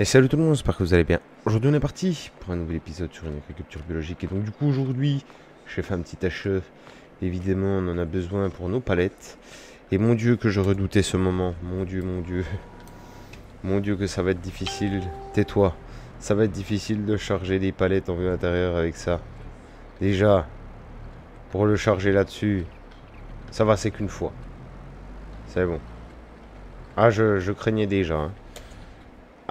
Et salut tout le monde, j'espère que vous allez bien. Aujourd'hui on est parti pour un nouvel épisode sur une agriculture biologique. Et donc du coup aujourd'hui, j'ai fait un petit HE. Évidemment on en a besoin pour nos palettes. Et mon dieu que je redoutais ce moment. Mon dieu. Mon dieu que ça va être difficile. Tais-toi. Ça va être difficile de charger des palettes en vue intérieure avec ça. Déjà, pour le charger là-dessus, ça va, c'est qu'une fois. C'est bon. Ah, je craignais déjà. Hein.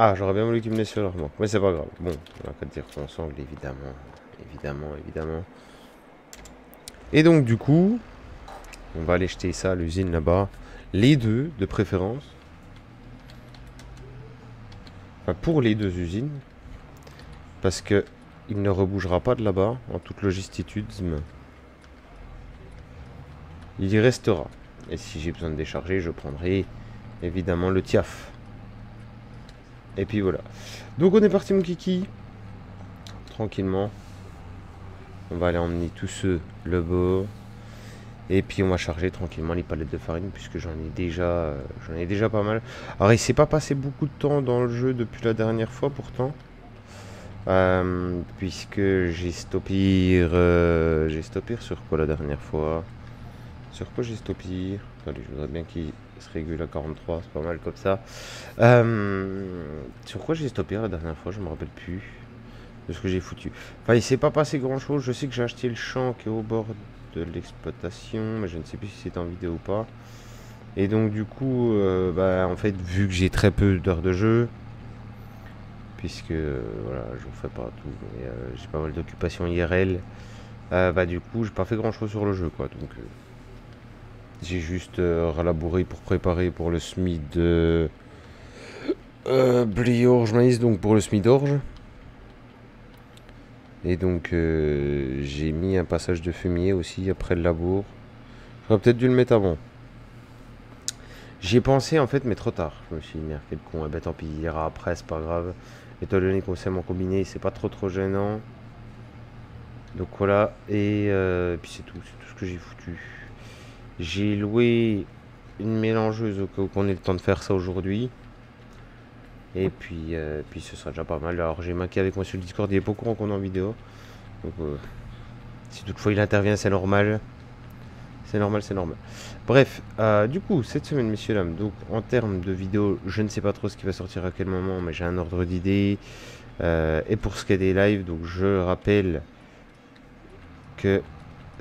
Ah, j'aurais bien voulu qu'il me laisse sur leur manque. Mais c'est pas grave. Bon, on a qu'à dire qu'on ensemble, évidemment. Évidemment. Et donc, du coup, on va aller jeter ça à l'usine là-bas. Les deux, de préférence. Enfin, pour les deux usines. Parce que il ne rebougera pas de là-bas, en toute logistitude. Il y restera. Et si j'ai besoin de décharger, je prendrai évidemment le TIAF. Et puis voilà. Donc on est parti mon kiki. Tranquillement. On va aller emmener tous ceux le bord. Et puis on va charger tranquillement les palettes de farine. Puisque j'en ai déjà pas mal. Alors il s'est pas passé beaucoup de temps dans le jeu depuis la dernière fois pourtant. Puisque j'ai stoppé. J'ai stoppé sur quoi la dernière fois? Sur quoi j'ai stoppé? Attendez, je voudrais bien qu'il se régule à 43, c'est pas mal comme ça. Sur quoi j'ai stoppé la dernière fois, je me rappelle plus de ce que j'ai foutu. Enfin, il s'est pas passé grand chose. Je sais que j'ai acheté le champ qui est au bord de l'exploitation, mais je ne sais plus si c'était en vidéo ou pas. Et donc, du coup, en fait, vu que j'ai très peu d'heures de jeu, puisque voilà, je ne fais pas tout, mais j'ai pas mal d'occupations IRL, du coup, j'ai pas fait grand chose sur le jeu quoi. Donc, j'ai juste relabouré pour préparer pour le semis de blé-orge maïs, donc pour le semis d'orge. Et donc j'ai mis un passage de fumier aussi après le labour. J'aurais peut-être dû le mettre avant. J'y ai pensé en fait, mais trop tard. Je me suis dit merde, quel con, eh ben tant pis, il ira après, c'est pas grave. Étant donné qu'on sait m'en combiner, c'est pas trop gênant. Donc voilà, et puis c'est tout ce que j'ai foutu. J'ai loué une mélangeuse au cas où qu'on ait le temps de faire ça aujourd'hui. Et puis ce sera déjà pas mal. Alors j'ai maqué avec moi sur le Discord, il est pas au courant qu'on est en vidéo. Donc si toutefois il intervient, c'est normal. C'est normal. Bref, du coup, cette semaine, messieurs, dames, donc en termes de vidéo, je ne sais pas trop ce qui va sortir à quel moment, mais j'ai un ordre d'idées. Et pour ce qui est des lives, donc je rappelle que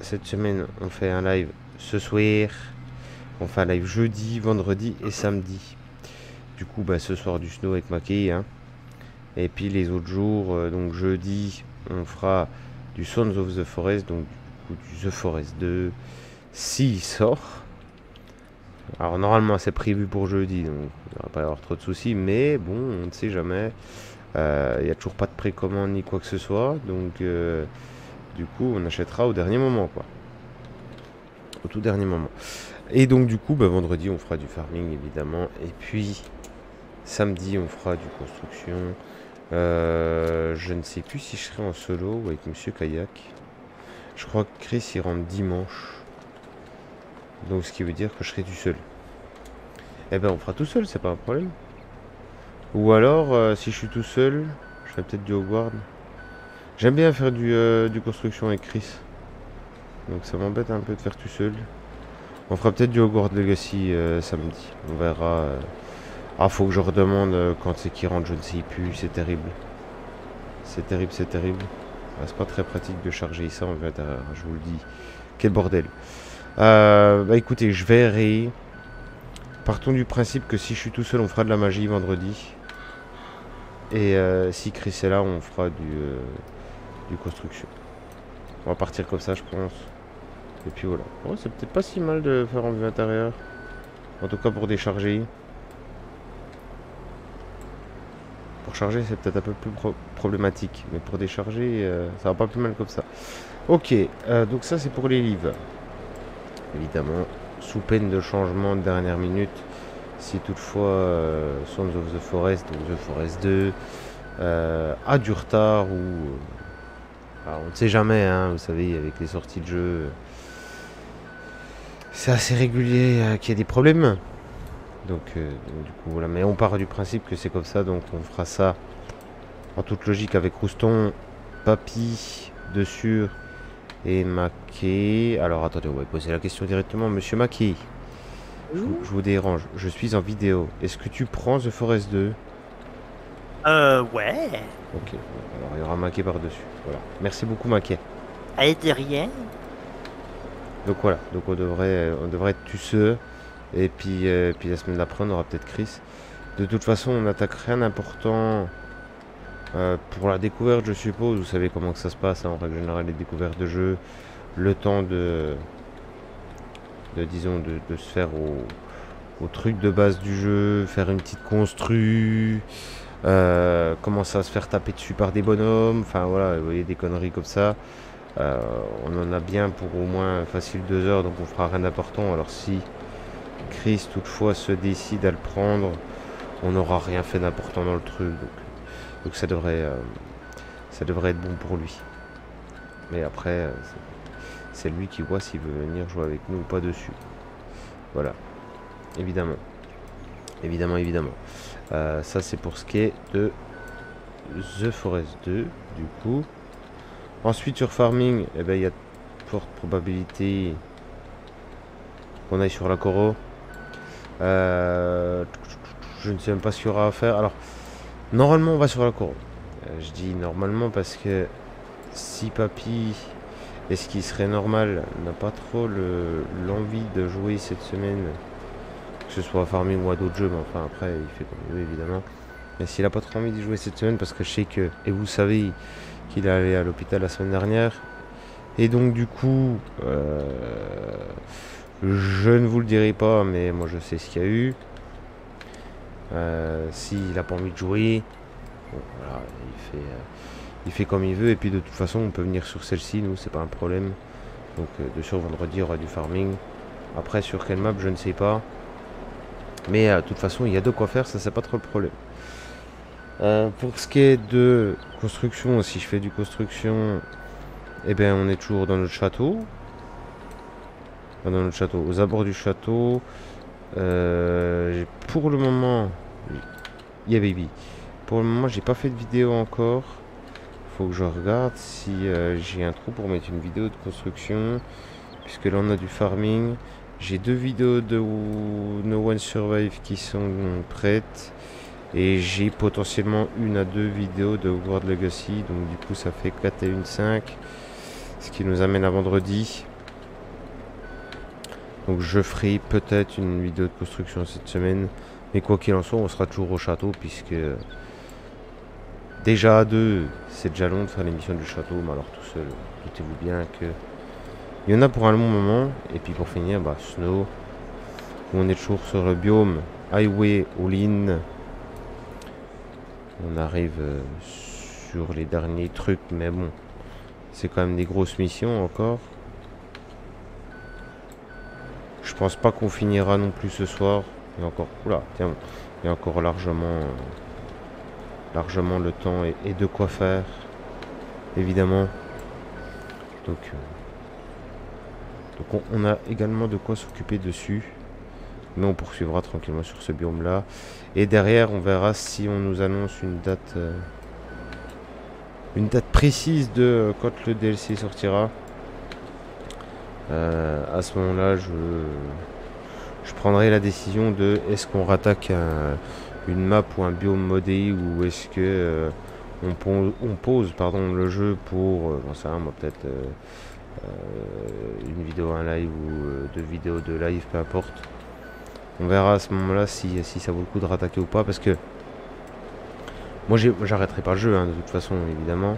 cette semaine, on fait un live. Ce soir, on fait un live jeudi, vendredi et samedi. Du coup, ce soir du snow avec Maquet. Hein. Et puis les autres jours, donc jeudi, on fera du Sons of the Forest, donc du coup du The Forest 2, s'il sort. Alors normalement, c'est prévu pour jeudi, donc il ne va pas y avoir trop de soucis, mais bon, on ne sait jamais. Il n'y a toujours pas de précommande ni quoi que ce soit, donc du coup, on achètera au dernier moment, quoi. Au tout dernier moment. Et donc du coup vendredi on fera du farming évidemment, et puis samedi on fera du construction. Je ne sais plus si je serai en solo ou avec monsieur Kayak. Je crois que Chris il rentre dimanche, donc ce qui veut dire que je serai tout seul. Eh ben on fera tout seul, c'est pas un problème. Ou alors si je suis tout seul, je ferai peut-être du Hogwarts. J'aime bien faire du construction avec Chris. Donc ça m'embête un peu de faire tout seul. On fera peut-être du Hogwarts Legacy samedi. On verra. Ah, faut que je redemande quand c'est qui rentre, je ne sais plus. C'est terrible. C'est terrible. Ah, c'est pas très pratique de charger ça en vue intérieure, je vous le dis. Quel bordel. Écoutez, je verrai. Partons du principe que si je suis tout seul, on fera de la magie vendredi. Et si Chris est là, on fera du construction. On va partir comme ça, je pense. Et puis voilà. Oh, c'est peut-être pas si mal de faire en vue intérieure. En tout cas pour décharger. Pour charger, c'est peut-être un peu plus problématique. Mais pour décharger, ça va pas plus mal comme ça. Ok, donc ça c'est pour les livres. Évidemment, sous peine de changement de dernière minute. Si toutefois Sons of the Forest, donc The Forest 2, a du retard ou... Alors, on ne sait jamais, hein, vous savez, avec les sorties de jeu, c'est assez régulier qu'il y a des problèmes. Donc du coup voilà, mais on part du principe que c'est comme ça, donc on fera ça en toute logique avec Rouston, Papy, dessus et Maquet. Alors attendez, on va poser la question directement. Monsieur Maquet, je vous dérange, je suis en vidéo. Est-ce que tu prends The Forest 2? Ouais. Ok, alors il y aura Maquet par-dessus. Voilà. Merci beaucoup Maquet. Allez, de rien. Donc voilà, donc on devrait être tusseux. Et puis la semaine d'après, on aura peut-être Chris. De toute façon, on n'attaque rien d'important pour la découverte, je suppose. Vous savez comment que ça se passe, hein, en règle générale, les découvertes de jeu. Le temps de se faire au truc de base du jeu, faire une petite constru, commencer à se faire taper dessus par des bonhommes. Enfin voilà, vous voyez, des conneries comme ça. On en a bien pour au moins facile 2 heures, donc on fera rien d'important. Alors si Chris toutefois se décide à le prendre, on n'aura rien fait d'important dans le truc, donc ça devrait être bon pour lui. Mais après, c'est lui qui voit s'il veut venir jouer avec nous ou pas dessus. Voilà, évidemment. Ça c'est pour ce qui est de The Forest 2 du coup. Ensuite sur Farming, eh ben, y a de fortes probabilités qu'on aille sur la Coro. Je ne sais même pas ce qu'il y aura à faire. Alors, normalement, on va sur la Coro. Je dis normalement parce que si Papy, et ce qui serait normal, n'a pas trop l'envie de jouer cette semaine, que ce soit à Farming ou à d'autres jeux, mais enfin après, il fait comme il veut évidemment. Mais s'il n'a pas trop envie d'y jouer cette semaine, parce que je sais que, et vous savez qu'il est allé à l'hôpital la semaine dernière, et donc du coup, je ne vous le dirai pas, mais moi je sais ce qu'il y a eu. S'il n'a pas envie de jouer, bon, voilà, il fait comme il veut. Et puis de toute façon, on peut venir sur celle-ci, nous, c'est pas un problème. Donc de sur vendredi, il y aura du farming. Après, sur quelle map, je ne sais pas. Mais de toute façon, il y a de quoi faire, ça c'est pas trop le problème. Pour ce qui est de construction, si je fais du construction, eh bien on est toujours dans notre château. Aux abords du château. Pour le moment, yeah baby. Pour le moment, j'ai pas fait de vidéo encore. Faut que je regarde si j'ai un trou pour mettre une vidéo de construction, puisque là on a du farming. J'ai 2 vidéos de No One Survive qui sont prêtes, et j'ai potentiellement 1 à 2 vidéos de World Legacy. Donc du coup, ça fait 4 et 1, 5, ce qui nous amène à vendredi. Donc je ferai peut-être une vidéo de construction cette semaine. Mais quoi qu'il en soit, on sera toujours au château, puisque déjà à 2, c'est déjà long de faire l'émission du château. Mais alors tout seul, doutez-vous bien que il y en a pour un long moment. Et puis pour finir, bah, Snow, où on est toujours sur le biome Highway All-in. On arrive sur les derniers trucs, mais bon, c'est quand même des grosses missions encore. Je pense pas qu'on finira non plus ce soir. Il y a encore, oula, tiens, il y a encore largement le temps et de quoi faire, évidemment. Donc on a également de quoi s'occuper dessus. Mais on poursuivra tranquillement sur ce biome-là. Et derrière, on verra si on nous annonce une date précise de quand le DLC sortira. À ce moment-là, je prendrai la décision de est-ce qu'on rattaque une map ou un biome modé, ou est-ce que on pose le jeu pour j'en sais rien, moi, peut-être une vidéo, un live ou 2 vidéos de live, peu importe. On verra à ce moment-là si ça vaut le coup de rattaquer ou pas, parce que moi j'arrêterai pas le jeu, hein, de toute façon, évidemment.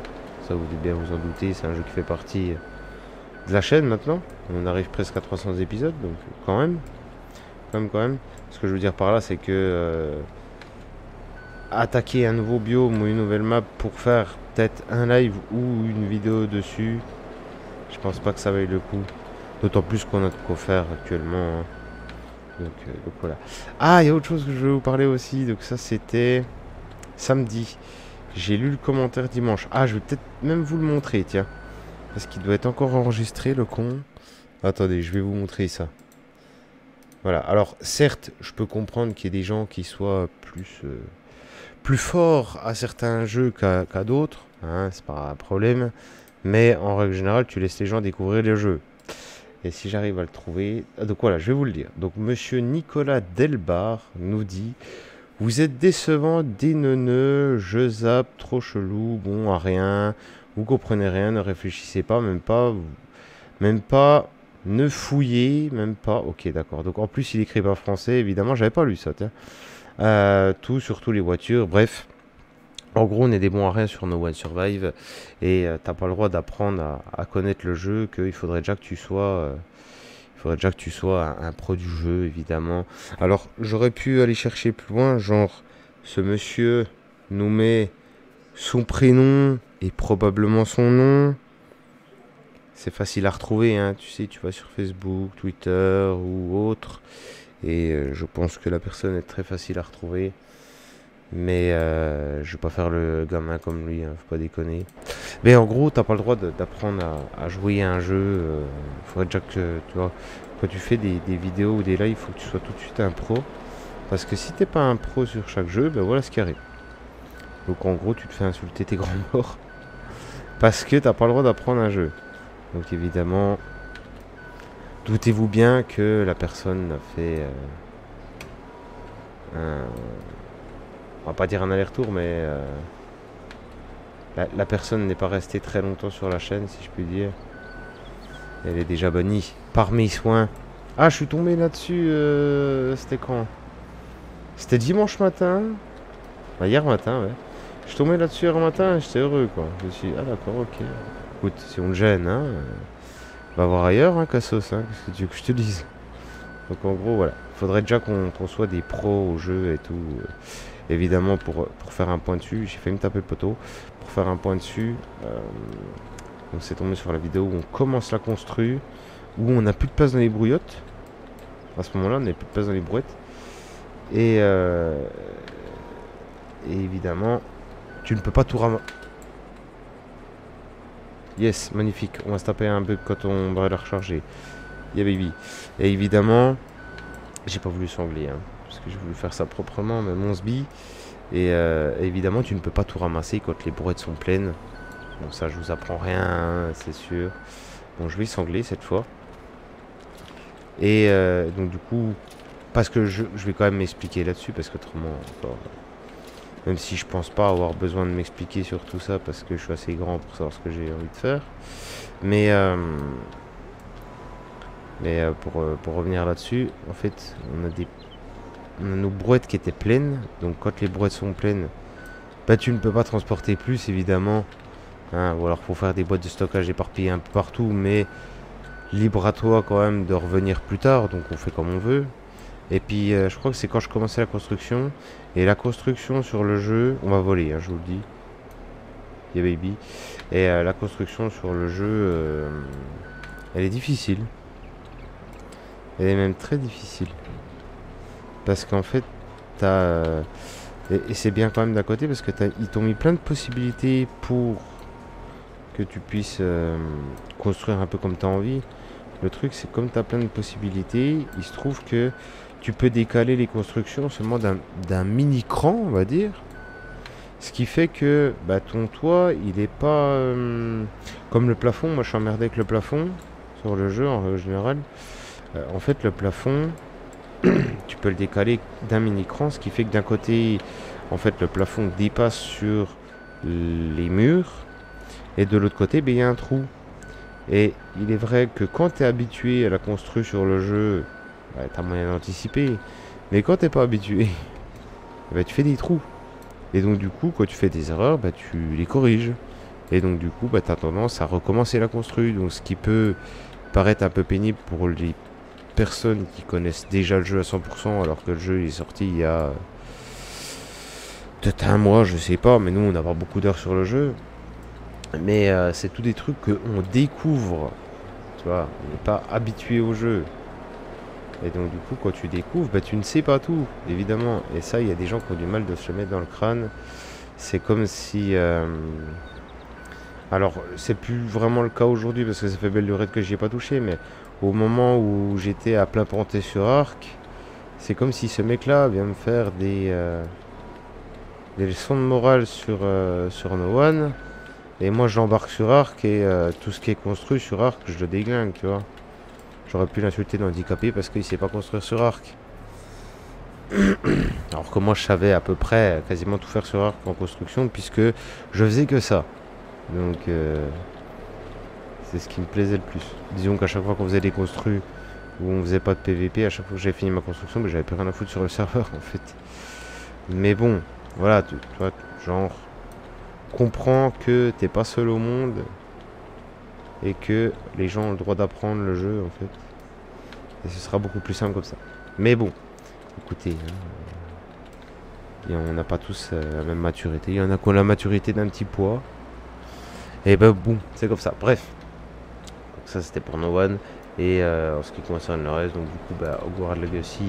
Ça, vous devez bien vous en douter, c'est un jeu qui fait partie de la chaîne maintenant. On arrive presque à 300 épisodes, donc quand même. Ce que je veux dire par là, c'est que attaquer un nouveau biome ou une nouvelle map pour faire peut-être un live ou une vidéo dessus, je pense pas que ça vaille le coup, d'autant plus qu'on a de quoi faire actuellement, hein. Donc voilà. Ah, il y a autre chose que je voulais vous parler aussi, donc ça c'était samedi. J'ai lu le commentaire dimanche. Ah, je vais peut-être même vous le montrer, tiens. Parce qu'il doit être encore enregistré, le con. Attendez, je vais vous montrer ça. Voilà. Alors, certes, je peux comprendre qu'il y ait des gens qui soient plus forts à certains jeux qu'à d'autres. Hein, c'est pas un problème. Mais en règle générale, tu laisses les gens découvrir les jeux. Et si j'arrive à le trouver... Donc voilà, je vais vous le dire. Donc, monsieur Nicolas Delbar nous dit... Vous êtes décevant, déneuneux, je zappe, trop chelou, bon à rien, vous comprenez rien, ne réfléchissez pas, même pas, ne fouillez, même pas, ok d'accord, donc en plus il écrit pas français, évidemment, j'avais pas lu ça, tiens, tout, surtout les voitures, bref, en gros on est des bons à rien sur No One Survive, et t'as pas le droit d'apprendre à connaître le jeu, qu'il faudrait déjà que tu sois... Il faudrait déjà que tu sois un pro du jeu, évidemment. Alors, j'aurais pu aller chercher plus loin, genre, ce monsieur nous met son prénom et probablement son nom. C'est facile à retrouver, hein. Tu sais, tu vas sur Facebook, Twitter ou autre. Et je pense que la personne est très facile à retrouver. Mais je vais pas faire le gamin comme lui, hein, faut pas déconner. Mais en gros, t'as pas le droit d'apprendre à jouer à un jeu. Faudrait déjà que, tu vois, quand tu fais des vidéos ou des lives, il faut que tu sois tout de suite un pro. Parce que si t'es pas un pro sur chaque jeu, ben voilà ce qui arrive. Donc en gros, tu te fais insulter tes grands morts. Parce que t'as pas le droit d'apprendre un jeu. Donc évidemment, doutez-vous bien que la personne a fait on va pas dire un aller-retour, mais la personne n'est pas restée très longtemps sur la chaîne, si je puis dire. Elle est déjà bannie par mes soins. Ah, je suis tombé là-dessus, c'était quand? C'était dimanche matin. Bah, hier matin, ouais. Je suis tombé là-dessus hier matin et j'étais heureux, quoi. Je me suis dit, ah d'accord, ok. Écoute, si on le gêne, hein, on va voir ailleurs, hein, Cassos, hein, qu'est-ce que tu veux que je te dise? Donc en gros, voilà. Faudrait déjà qu'on soit des pros au jeu et tout. Évidemment, pour faire un point dessus, j'ai failli me taper le poteau. Pour faire un point dessus, on s'est tombé sur la vidéo où on commence la construire, où on n'a plus de place dans les brouillottes. À ce moment-là, on n'a plus de place dans les brouettes. Et évidemment, tu ne peux pas tout ramasser. Yes, magnifique. On va se taper un bug quand on va la recharger. Yeah baby. Et évidemment, j'ai pas voulu sangler, hein. Parce que j'ai voulu faire ça proprement, même on se bille. Et évidemment, tu ne peux pas tout ramasser quand les brouettes sont pleines. Bon, ça, je vous apprends rien, hein, c'est sûr. Bon, je vais sangler cette fois. Et donc, du coup, parce que je vais quand même m'expliquer là-dessus, parce qu'autrement, encore, même si je pense pas avoir besoin de m'expliquer sur tout ça, parce que je suis assez grand pour savoir ce que j'ai envie de faire. Mais pour revenir là-dessus, en fait, on a nos brouettes qui étaient pleines, donc quand les brouettes sont pleines, bah tu ne peux pas transporter plus évidemment, hein, ou alors faut faire des boîtes de stockage éparpillées un peu partout, mais libre à toi quand même de revenir plus tard, donc on fait comme on veut. Et puis je crois que c'est quand je commençais la construction, et la construction sur le jeu, on va voler, hein, je vous le dis, yeah baby, et la construction sur le jeu, elle est difficile, elle est même très difficile. Parce qu'en fait, t'as... Et c'est bien quand même d'un côté, parce que ils t'ont mis plein de possibilités pour que tu puisses construire un peu comme tu as envie. Le truc, c'est comme tu as plein de possibilités, il se trouve que tu peux décaler les constructions seulement d'un mini-cran, on va dire. Ce qui fait que bah, ton toit, il n'est pas... comme le plafond, moi je suis emmerdé avec le plafond, sur le jeu en général. En fait, le plafond... tu peux le décaler d'un mini-cran, ce qui fait que d'un côté, en fait, le plafond dépasse sur les murs, et de l'autre côté, ben, y a un trou. Et il est vrai que quand tu es habitué à la construire sur le jeu, ben, tu as moyen d'anticiper, mais quand tu n'es pas habitué, ben, tu fais des trous. Et donc, du coup, quand tu fais des erreurs, ben, tu les corriges. Et donc, du coup, ben, tu as tendance à recommencer la construire, donc ce qui peut paraître un peu pénible pour les personnes qui connaissent déjà le jeu à 100%, alors que le jeu est sorti il y a peut-être un mois, je sais pas, mais nous on a pas beaucoup d'heures sur le jeu, mais c'est tous des trucs qu'on découvre, tu vois, on n'est pas habitué au jeu, et donc du coup quand tu découvres, bah, tu ne sais pas tout, évidemment, et ça il y a des gens qui ont du mal de se le mettre dans le crâne, c'est comme si... alors c'est plus vraiment le cas aujourd'hui, parce que ça fait belle durée que j'y ai pas touché, mais au moment où j'étais à plein Pontet-sur-Arc, c'est comme si ce mec-là vient me faire des leçons de morale sur No One, et moi je l'embarque sur Arc, et tout ce qui est construit sur Arc, je le déglingue, tu vois. J'aurais pu l'insulter d'handicapé parce qu'il sait pas construire sur Arc. Alors que moi je savais à peu près quasiment tout faire sur Arc en construction, puisque je faisais que ça. Donc c'est ce qui me plaisait le plus. Disons qu'à chaque fois qu'on faisait des construits où on faisait pas de PVP, à chaque fois que j'avais fini ma construction, mais j'avais plus rien à foutre sur le serveur en fait. Mais bon, voilà, toi, genre, comprends que t'es pas seul au monde et que les gens ont le droit d'apprendre le jeu en fait. Et ce sera beaucoup plus simple comme ça. Mais bon, écoutez, on n'a pas tous la même maturité. Il y en a qui ont la maturité d'un petit poids. Et ben boum, c'est comme ça. Bref, donc ça c'était pour No One. Et en ce qui concerne le reste, donc du coup, bah, Hogwarts Legacy,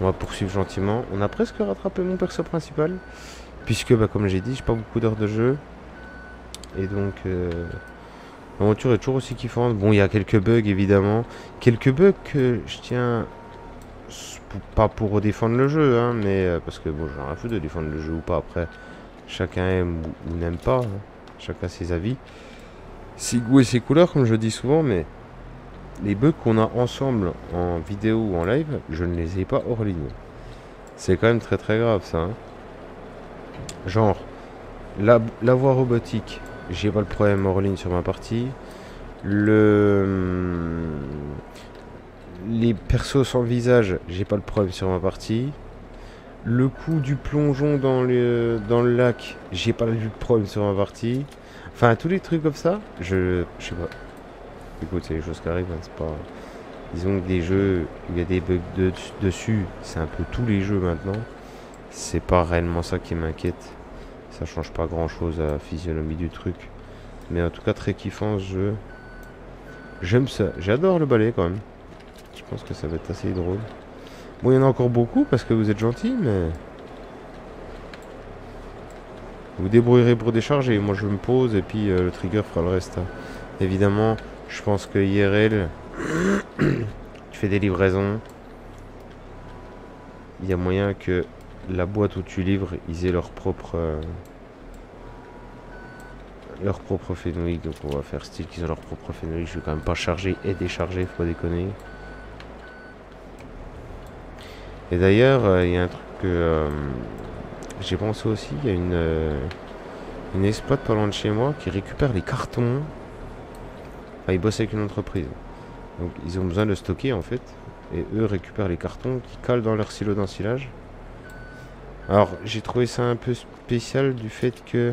on va poursuivre gentiment. On a presque rattrapé mon perso principal, puisque, bah, comme j'ai dit, j'ai pas beaucoup d'heures de jeu. Et donc, l'aventure est toujours aussi kiffante. Bon, il y a quelques bugs, évidemment. Quelques bugs que je tiens, pas pour défendre le jeu, hein, mais parce que, bon, j'en ai rien à foutre de défendre le jeu ou pas. Après, chacun aime ou n'aime pas, hein. Chacun ses avis, ses goûts et ses couleurs, comme je dis souvent, mais les bugs qu'on a ensemble en vidéo ou en live, je ne les ai pas hors ligne. C'est quand même très très grave ça, hein. Genre, la voix robotique, j'ai pas le problème hors ligne sur ma partie. Les persos sans visage, j'ai pas le problème sur ma partie. Le coup du plongeon dans le lac, j'ai pas vu de problème sur ma partie. Enfin, tous les trucs comme ça, je sais pas. Écoute, c'est les choses qui arrivent, hein, c'est pas... Disons que des jeux, il y a des bugs dessus, c'est un peu tous les jeux maintenant. C'est pas réellement ça qui m'inquiète. Ça change pas grand chose à la physionomie du truc. Mais en tout cas, très kiffant ce jeu. J'aime ça, j'adore le balai quand même. Je pense que ça va être assez drôle. Bon, il y en a encore beaucoup parce que vous êtes gentils, mais... Vous débrouillerez pour décharger. Moi, je me pose et puis le trigger fera le reste. Hein. Évidemment, je pense que IRL, tu fais des livraisons. Il y a moyen que la boîte où tu livres, ils aient leur propre phénoïque. Donc, on va faire style qu'ils ont leur propre phénoïque. Je vais quand même pas charger et décharger, faut pas déconner. Et d'ailleurs, il y a un truc que j'ai pensé aussi, il y a une exploite pas loin de chez moi qui récupère les cartons. Enfin, ils bossent avec une entreprise. Donc, ils ont besoin de stocker, en fait. Et eux récupèrent les cartons qui calent dans leur silo d'ensilage. Alors, j'ai trouvé ça un peu spécial du fait que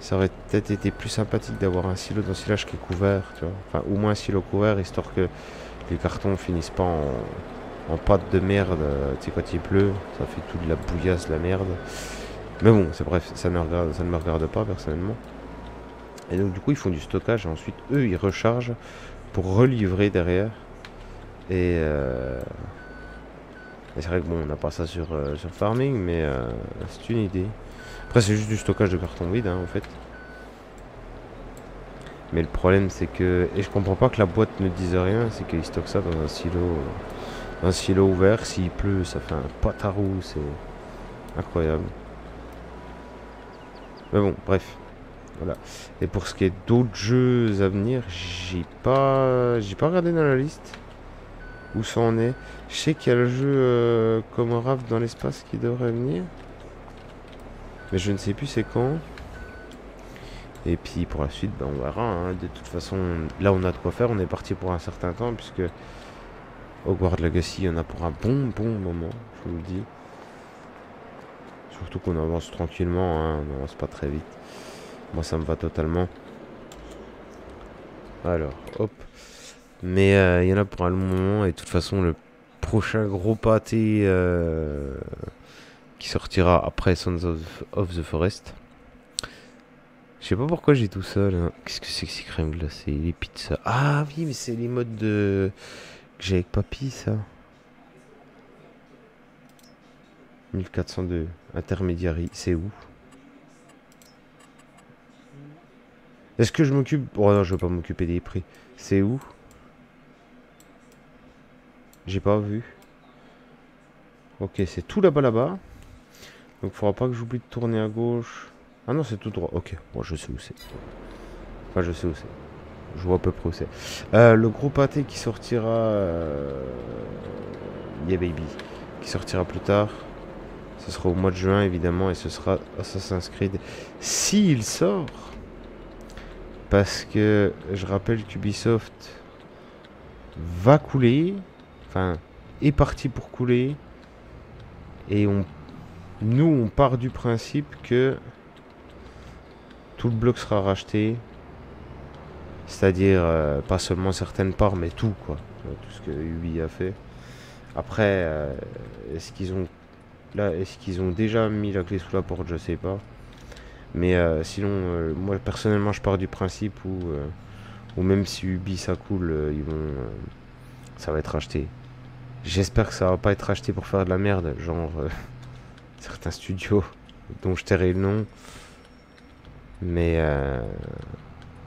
ça aurait peut-être été plus sympathique d'avoir un silo d'ensilage qui est couvert, tu vois. Enfin, au moins un silo couvert, histoire que les cartons finissent pas en pâte de merde, tu sais, quand il pleut, ça fait tout de la bouillasse, de la merde. Mais bon, c'est bref, ça ne me regarde pas personnellement. Et donc du coup, ils font du stockage, et ensuite, eux, ils rechargent pour relivrer derrière. Et c'est vrai que bon, on n'a pas ça sur Farming, mais c'est une idée. Après, c'est juste du stockage de carton vide, hein, en fait. Mais le problème, c'est que... Et je comprends pas que la boîte ne dise rien, c'est qu'ils stockent ça dans un silo ouvert, s'il pleut, ça fait un patarou, c'est incroyable. Mais bon, bref, voilà. Et pour ce qui est d'autres jeux à venir, j'ai pas regardé dans la liste où ça en est. Je sais qu'il y a le jeu comme un raft dans l'espace qui devrait venir, mais je ne sais plus c'est quand. Et puis pour la suite, ben on verra, hein. De toute façon, là on a de quoi faire, on est parti pour un certain temps puisque Hogwarts Legacy, il y en a pour un bon moment, je vous le dis. Surtout qu'on avance tranquillement, hein, on avance pas très vite. Moi, ça me va totalement. Alors, hop. Mais il y en a pour un long moment, et de toute façon, le prochain gros pâté qui sortira après Sons of the Forest. Je sais pas pourquoi j'ai tout ça, là. Qu'est-ce que c'est que ces crèmes glacées, les pizzas? Ah oui, mais c'est les modes de... que j'ai avec papy, ça. 1402 Intermediary, c'est où? Est-ce que je m'occupe? Oh non, je veux pas m'occuper des prix. C'est où? J'ai pas vu. Ok, c'est tout là-bas. Donc faudra pas que j'oublie de tourner à gauche. Ah non, c'est tout droit. Ok, moi je sais où c'est. Enfin, je sais où c'est. Je vois à peu près où c'est. Le gros pâté qui sortira... Yeah baby. Qui sortira plus tard. Ce sera au mois de juin, évidemment. Et ce sera Assassin's Creed. S'il sort. Parce que je rappelle qu'Ubisoft va couler. Enfin, est parti pour couler. Et nous, on part du principe que tout le bloc sera racheté. C'est-à-dire, pas seulement certaines parts, mais tout, quoi. Tout ce que Ubi a fait. Après, est-ce qu'ils ont déjà mis la clé sous la porte, je sais pas. Mais sinon, moi personnellement, je pars du principe où même si Ubi ça coule, ça va être racheté. J'espère que ça va pas être racheté pour faire de la merde, genre certains studios dont je tairai le nom. Mais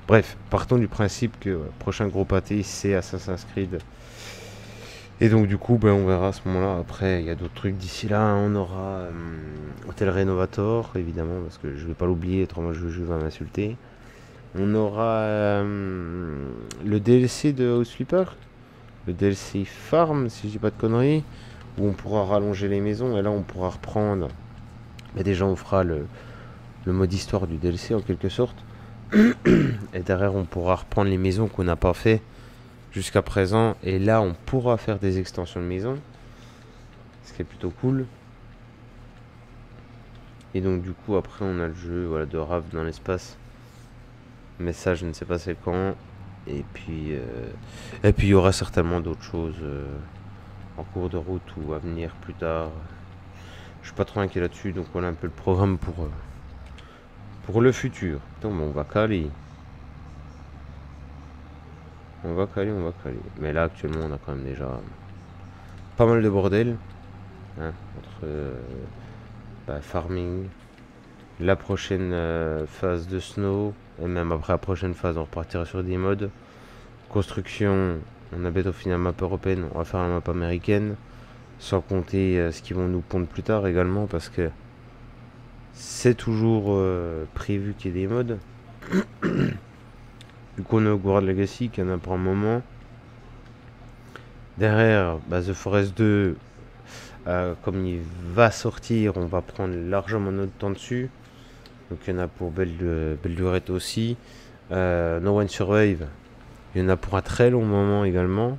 bref, partons du principe que prochain gros pâté c'est Assassin's Creed. Et donc du coup, ben, on verra à ce moment-là. Après, il y a d'autres trucs d'ici là. On aura Hotel Renovator, évidemment, parce que je vais pas l'oublier, autrement je vais m'insulter. On aura le DLC de House Flipper, le DLC Farm, si je dis pas de conneries, où on pourra rallonger les maisons. Et là, on pourra reprendre. Mais déjà, on fera le mode histoire du DLC, en quelque sorte. Et derrière, on pourra reprendre les maisons qu'on n'a pas fait jusqu'à présent, et là on pourra faire des extensions de maison, ce qui est plutôt cool. Et donc du coup après on a le jeu, voilà, de Rave dans l'espace, mais ça je ne sais pas c'est quand. Et puis il y aura certainement d'autres choses en cours de route ou à venir plus tard. Je suis pas trop inquiet là-dessus. Donc voilà un peu le programme pour le futur. Putain, mais on va caler. On va caler. Mais là, actuellement, on a quand même déjà pas mal de bordel. Hein, entre farming, la prochaine phase de snow, et même après la prochaine phase, on repartira sur des modes. Construction, on a bête au final map européenne, on va faire la map américaine. Sans compter ce qu'ils vont nous pondre plus tard également, parce que c'est toujours prévu qu'il y ait des modes. Du coup on est au Hogwarts Legacy qui en a pour un moment. Derrière, bah, The Forest 2, comme il va sortir, on va prendre largement notre temps dessus. Donc il y en a pour Belle Lurette aussi. No One Survive, il y en a pour un très long moment également.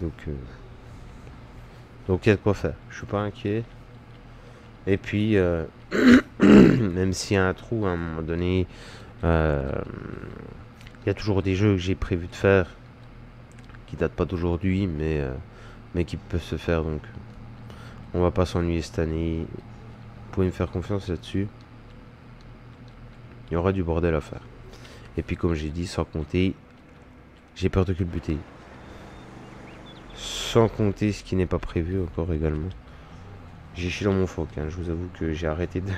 Donc il y a de quoi faire, je suis pas inquiet. Et puis même s'il y a un trou à un moment donné, y a toujours des jeux que j'ai prévu de faire qui datent pas d'aujourd'hui, mais qui peuvent se faire. Donc on va pas s'ennuyer cette année, vous pouvez me faire confiance là dessus il y aura du bordel à faire. Et puis comme j'ai dit, sans compter, j'ai peur de culbuter, sans compter ce qui n'est pas prévu encore également. J'ai chié dans mon foc, hein. Je vous avoue que j'ai arrêté de...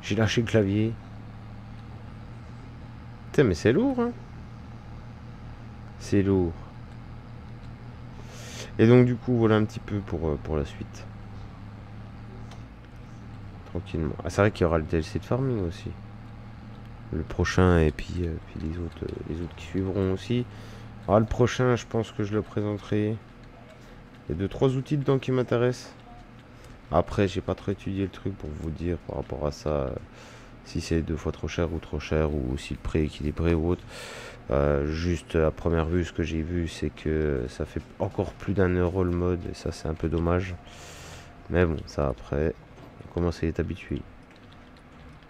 j'ai lâché le clavier. Putain, mais c'est lourd, hein. C'est lourd. Et donc du coup voilà un petit peu pour la suite. Tranquillement. Ah, c'est vrai qu'il y aura le DLC de farming aussi. Le prochain, et puis les autres qui suivront aussi. Alors le prochain, je pense que je le présenterai. Il y a 2-3 outils dedans qui m'intéressent. Après, j'ai pas trop étudié le truc pour vous dire par rapport à ça. Si c'est 2 fois trop cher, ou si le prix est équilibré ou autre. Juste à première vue, ce que j'ai vu, c'est que ça fait encore plus d'€1 le mode, et ça c'est un peu dommage. Mais bon, ça après, on commence à y être habitué.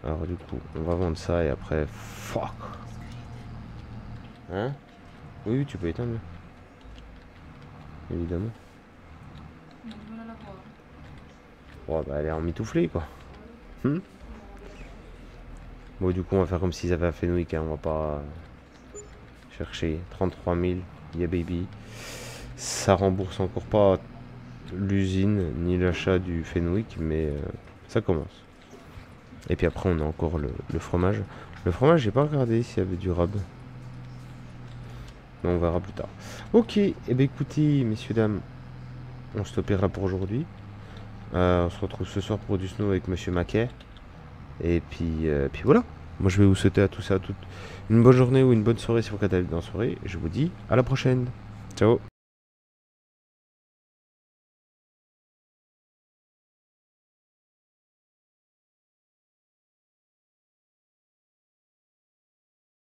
Alors du coup, on va vendre ça, et après, fuck. Hein? Oui, tu peux éteindre. Évidemment. Oh, bah elle est en mitouflée, quoi. Bon, du coup, on va faire comme s'ils avaient un Fenwick, hein. On va pas chercher. 33 000, yeah baby. Ça rembourse encore pas l'usine ni l'achat du Fenwick, mais ça commence. Et puis après, on a encore le fromage. Le fromage, j'ai pas regardé s'il y avait du rab. mais on verra plus tard. Ok, et eh bien écoutez, messieurs, dames, on se topera pour aujourd'hui. On se retrouve ce soir pour du snow avec Monsieur Maquet. Et puis voilà. Moi, je vais vous souhaiter à tous et à toutes une bonne journée ou une bonne soirée si vous êtes dans la soirée. Je vous dis à la prochaine. Ciao.